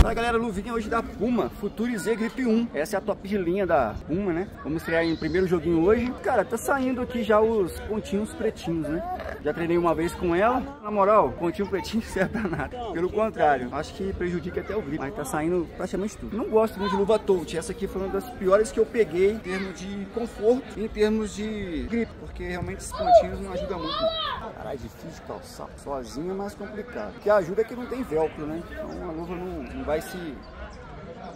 Fala galera, luvinha hoje da Puma, FUTURE Z Grip 1. Essa é a top de linha da Puma, né? Vamos estrear em primeiro joguinho hoje. Cara, tá saindo aqui já os pontinhos pretinhos, né? Já treinei uma vez com ela. Na moral, pontinho pretinho não serve pra nada. Pelo contrário, acho que prejudica até o grip. Mas tá saindo praticamente tudo. Não gosto muito de luva touch. Essa aqui foi uma das piores que eu peguei em termos de conforto e em termos de grip, porque realmente esses pontinhos não ajudam muito. Caralho, difícil de calçar sozinho é mais complicado. O que ajuda é que não tem velcro, né? Então a luva não vai se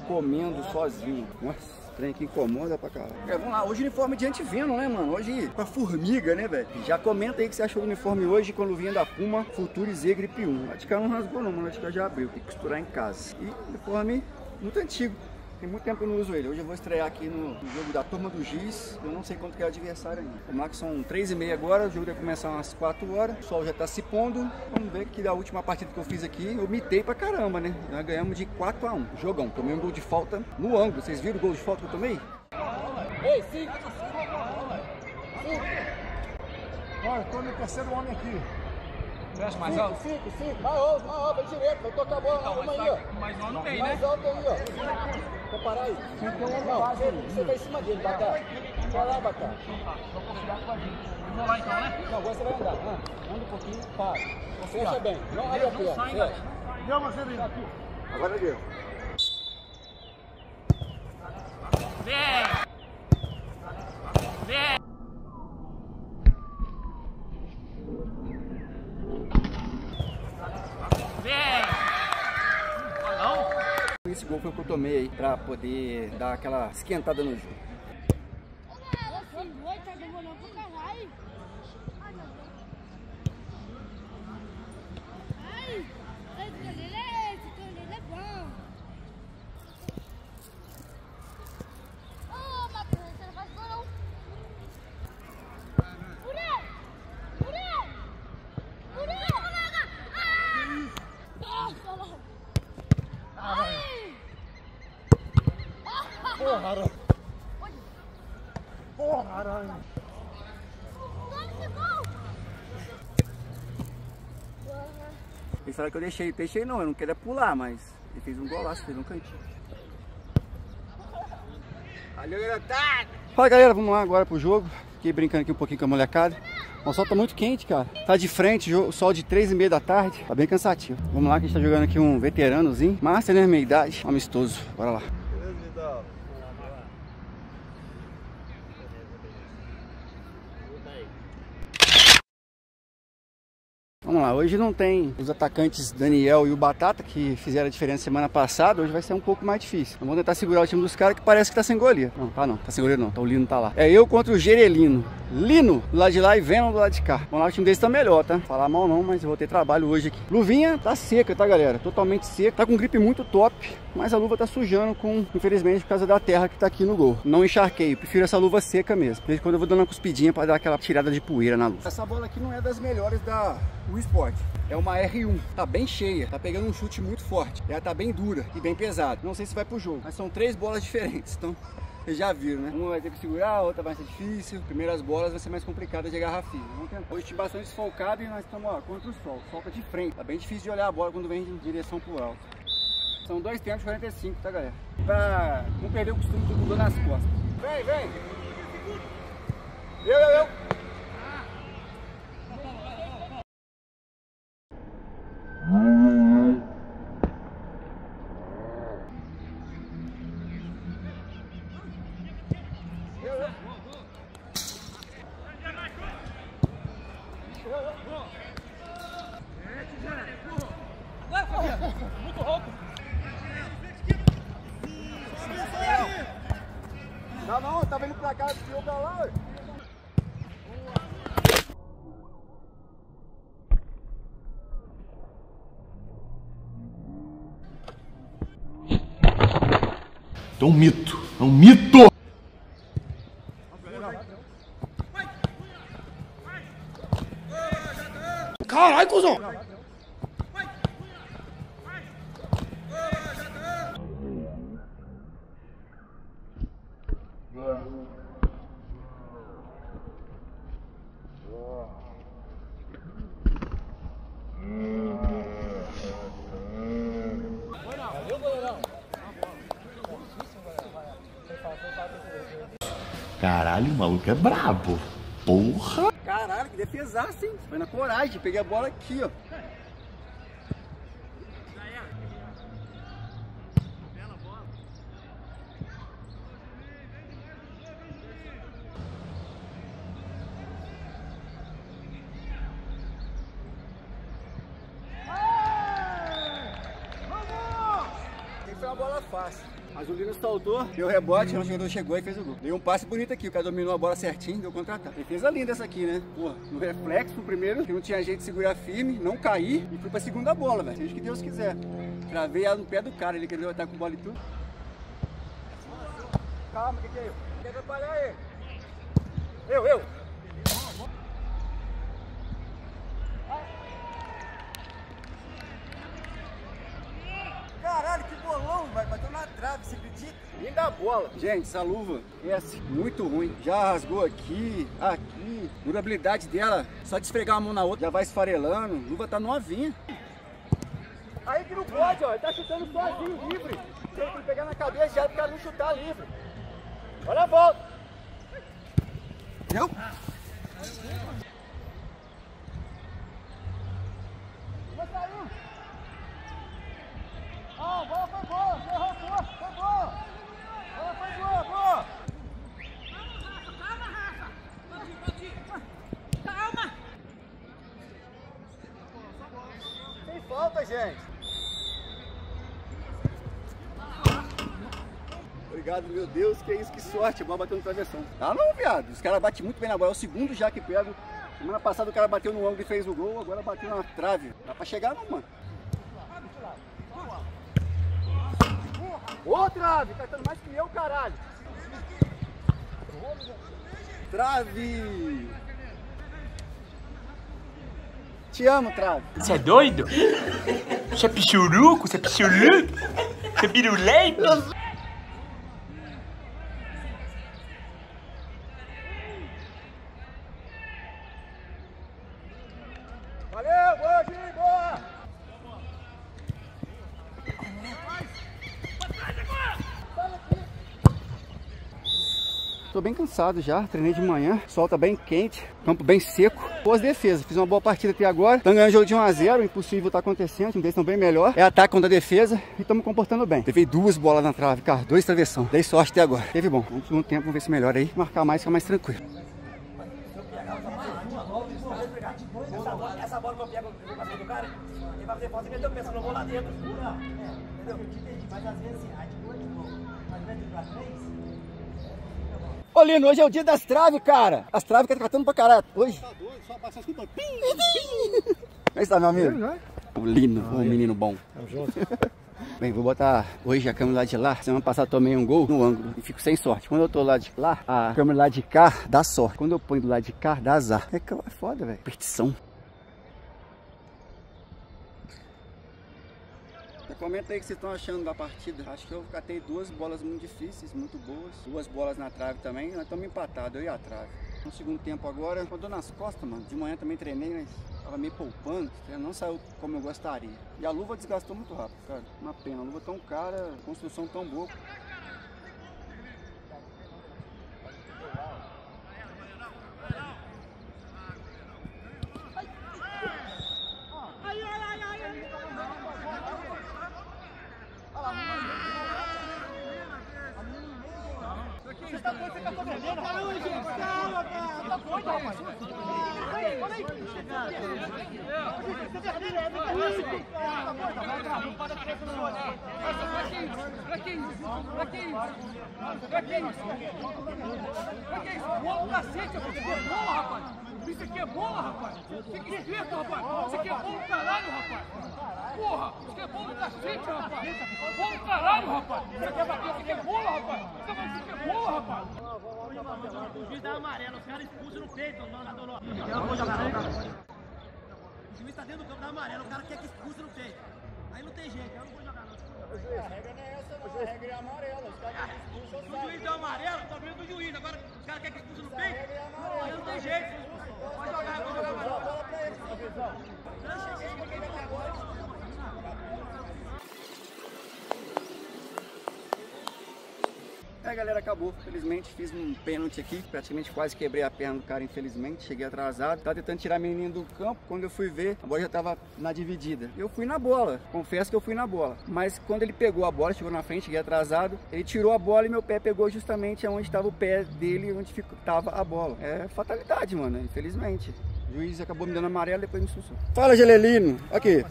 comendo sozinho. Nossa, trem que incomoda pra caralho. É, vamos lá, hoje uniforme de antiveno, né, mano? Hoje com a formiga, né, velho? Já comenta aí que você achou o uniforme hoje com a luvinha da Puma FUTURE Z Grip 1. A de cá não rasgou não, mano. A de cá já abriu. Tem que costurar em casa. E uniforme muito antigo. Tem muito tempo que eu não uso ele. Hoje eu vou estrear aqui no jogo da Turma do Giz. Eu não sei quanto que é o adversário ainda. Vamos lá que são 3h30 agora. O jogo deve começar umas 4 horas. O sol já tá se pondo. Vamos ver que da última partida que eu fiz aqui, eu mitei pra caramba, né? Nós ganhamos de 4-1. Jogão. Tomei um gol de falta no ângulo. Vocês viram o gol de falta que eu tomei? Ei, sim! Bora, eu tô no terceiro homem aqui. Fecha mais alto? Cinco. Mais alto, bem direito. Eu tô acabando. Mais alto tem, né? Mais alto aí, ó. Vou parar aí. Você tá em cima dele, Batá. Vai lá, Batá. Vou confiar com a gente. Vamos lá então, né? Não, agora você vai andar. Anda um pouquinho, para. Fecha bem. Não olha a perna. Deu uma cerveja. Agora deu. Vem! Esse gol foi o que eu tomei aí pra poder dar aquela esquentada no jogo. Porra, aranha! Ele falou que eu deixei o peixe aí não, eu não queria pular, mas ele fez um golaço, fez um cantinho. Valeu, garotada! Fala galera, vamos lá agora pro jogo. Fiquei brincando aqui um pouquinho com a molecada. O sol tá muito quente, cara. Tá de frente, o sol de 3h30 da tarde. Tá bem cansativo. Vamos lá que a gente tá jogando aqui um veteranozinho. Master, né? Meia idade. Amistoso. Bora lá. Beleza, Vidal? Vamos lá, hoje não tem os atacantes Daniel e o Batata, que fizeram a diferença semana passada. Hoje vai ser um pouco mais difícil. Vamos tentar segurar o time dos caras, que parece que tá sem goleiro. Não, tá não, tá sem goleiro não, tá, o Lino tá lá. É eu contra o Gerelino. Lino do lado de lá e Venom do lado de cá. Vamos lá, o time deles tá melhor, tá? Falar mal não, mas eu vou ter trabalho hoje aqui. Luvinha tá seca, tá galera? Totalmente seca. Tá com grip muito top, mas a luva tá sujando com, infelizmente, por causa da terra que tá aqui no gol. Não encharquei, prefiro essa luva seca mesmo. Desde quando eu vou dando uma cuspidinha pra dar aquela tirada de poeira na luva. Essa bola aqui não é das melhores da... o esporte. É uma R1, tá bem cheia, tá pegando um chute muito forte, ela tá bem dura e bem pesada, não sei se vai pro jogo, mas são 3 bolas diferentes, então vocês já viram, né? Uma vai ter que segurar, a outra vai ser difícil, primeiras bolas vai ser mais complicada de agarrar firme. Vamos tentar. Hoje bastante desfalcado e nós estamos, ó, contra o sol, solta de frente, tá bem difícil de olhar a bola quando vem em direção pro alto. São 2 tempos de 45, tá galera? Pra não perder o costume do gol nas costas. Vem! Eu! Muito rouco. Não, eu tava indo pra casa de jogo lá. É um mito, é um mito. Caralho, cuzão! Caralho, o maluco é brabo. Porra! Caralho, que defesaça, hein? Foi na coragem. Peguei a bola aqui, ó. Mas o Lino saltou, deu rebote, o jogador chegou e fez o gol. Deu um passe bonito aqui, o cara dominou a bola certinho, deu contra-ataque. Defesa linda essa aqui, né? Pô, no reflexo, no primeiro, que não tinha jeito de segurar firme, não cair, e fui pra segunda bola, velho. Seja o que Deus quiser. Travei ela no pé do cara, ele queria estar com bola e tudo. Calma, que é eu? Quer atrapalhar aí? Eu! Bateu na trave, você acredita? Nem da bola. Gente, essa luva é assim, muito ruim. Já rasgou aqui, aqui. Durabilidade dela, só de esfregar uma mão na outra, já vai esfarelando. A luva tá novinha. Aí que não pode, ó. Ele tá chutando sozinho, livre. Tem que pegar na cabeça já pro cara não chutar livre. Olha a volta. Entendeu? Boa! Calma, Rafa! Calma! Tem falta, gente! Obrigado, meu Deus, que é isso, que sorte! A bola bateu no travessão. Ah não, viado! Os caras batem muito bem na bola, é o segundo já que pego. Semana passada o cara bateu no ângulo e fez o gol, agora bateu na trave. Dá pra chegar não, mano? Ô, trave! Tá dando mais que eu, caralho! Trave! Te amo, trave! Você é doido? Você é pichuruco? Você é pichuruco? Você é pirulento? Valeu, boa, Gui, boa! Tô bem cansado já, treinei de manhã, sol tá bem quente, campo bem seco. Boas defesas, fiz uma boa partida até agora. Estamos ganhando o jogo de 1 a 0, impossível tá acontecendo, o time deles estão bem melhor. É ataque contra a defesa e estamos comportando bem. Levei 2 bolas na trave, cara, 2 travessão. Dei sorte até agora. Teve bom, vamos segundo tempo, vamos ver se melhora aí. Marcar mais, fica mais tranquilo. Essa bola que eu pego na frente do cara, ele vai fazer falta e meteu o pensamento, eu vou lá dentro. Entendeu? Mas às vezes assim, a de 8, mas não é de 3. Ô, Lino, hoje é o dia das traves, cara. As traves que tá tratando pra caralho. Hoje. Tá doido, só passa as culpas. Como está, meu amigo? O Lino, um menino bom. Tamo junto. Bem, vou botar hoje a câmera lá de lá. Semana passada tomei um gol no ângulo e fico sem sorte. Quando eu tô lá de lá, a câmera lá de cá dá sorte. Quando eu ponho do lado de cá, dá azar. É que é foda, velho. Perdição. Comenta aí o que vocês estão achando da partida. Acho que eu catei 2 bolas muito difíceis, muito boas. 2 bolas na trave também. Nós estamos empatados, eu e a trave. No segundo tempo agora, rodou nas costas, mano. De manhã também treinei, mas tava meio poupando. Não saiu como eu gostaria. E a luva desgastou muito rápido, cara. Uma pena, a luva tão cara, construção tão boa. Isso aqui é bola, rapaz! Fica esperto, rapaz! Isso aqui é bom do caralho, rapaz! Porra! Isso aqui é bom do cacete, rapaz! Bom do caralho, rapaz! Isso aqui é bola, rapaz! Isso aqui é bola, rapaz! O juiz dá amarelo, os caras expulsam no peito, não. O juiz tá dentro do campo, dá amarelo, o cara quer que expulse no peito. Aí não tem jeito, eu não vou jogar, não. A regra não é essa, não. A regra é amarela, os caras expulsam no peito. O juiz dá amarelo, tá vendo do juiz, agora o cara quer que expulse no peito? Aí não tem jeito. É aí, galera, acabou. Felizmente fiz um pênalti aqui, praticamente quase quebrei a perna do cara, infelizmente. Cheguei atrasado, tava tentando tirar a menina do campo. Quando eu fui ver, a bola já tava na dividida. Eu fui na bola, confesso que eu fui na bola. Mas quando ele pegou a bola, chegou na frente, cheguei atrasado, ele tirou a bola e meu pé pegou justamente onde estava o pé dele, onde tava a bola. É fatalidade, mano, infelizmente. O juiz acabou me dando amarelo, depois me expulsou. Fala, Gelelino. Aqui.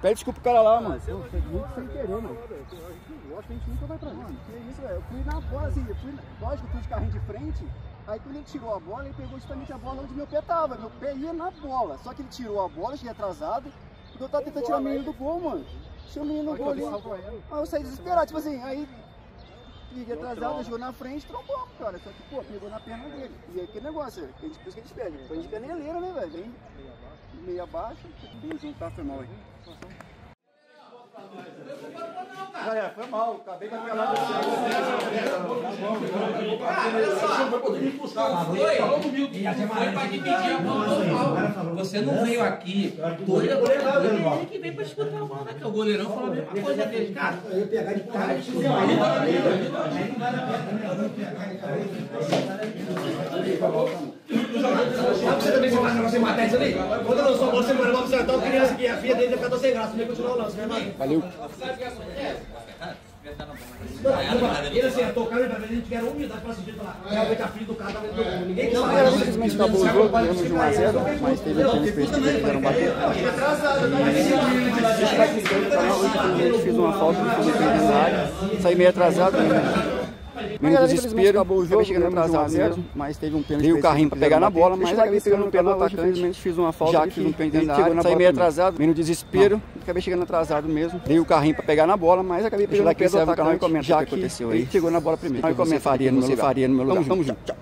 Pede desculpa pro cara lá, mano. Você foi muito sem querer, mano. Eu acho que a gente nunca vai pra mano. Que isso, velho. Eu fui na bola, assim. Lógico, eu fui de carrinho de frente. Aí quando ele tirou a bola, ele pegou justamente a bola onde meu pé tava. Meu pé ia na bola. Só que ele tirou a bola, cheguei atrasado. Porque eu tava tentando tirar o menino do gol, mano. Tirou o menino do gol ali. Aí eu saí desesperado, tipo assim, aí... Liguei atrasado, jogou na frente, trombou, cara. Só que, pô, pegou na perna dele. E aí, que negócio, por isso que a gente pede. Foi de caneleira, né, velho? Vem meio abaixo. Tá, foi mal aí. Galera, foi mal. Acabei com a pelada. Cara, olha só. Foi pra dividir a bola. Você não veio aqui. Ele que veio pra disputar a bola, né? O goleirão falou a mesma coisa dele. Cara, eu ia pegar de cara. Você também se matar, você matar isso ali? Quando eu não sou você, mano, você é tão criança que a filha dele vai ficar sem graça. Não ia continuar o lance, né, mano? Valeu. Sabe o que acontece? Ele acertou o cara, mas a gente tiver humildade pra assistir lá. Realmente a filha do cara tava dentro do gol. Ninguém sabe. Infelizmente acabou o jogo, ganhamos de 1 a 0, mas teve aquele pênalti que eles deram bater. A gente fez uma falta, a gente fez na área. Saí meio atrasado, né? Meio desespero, acabou o jogo, chegando atrasado mesmo, mas teve um pênalti. Dei o carrinho pra pegar na bola, mas acabei pegando no pé do atacante, fiz uma falta, já que um pênalti dentro da área, saí meio atrasado, meio desespero, acabei chegando atrasado mesmo. Dei o carrinho pra pegar na bola, mas acabei pegando no pé do atacante, já que ele chegou na bola primeiro. Aí comenta, faria no meu lugar. Tamo junto, tchau.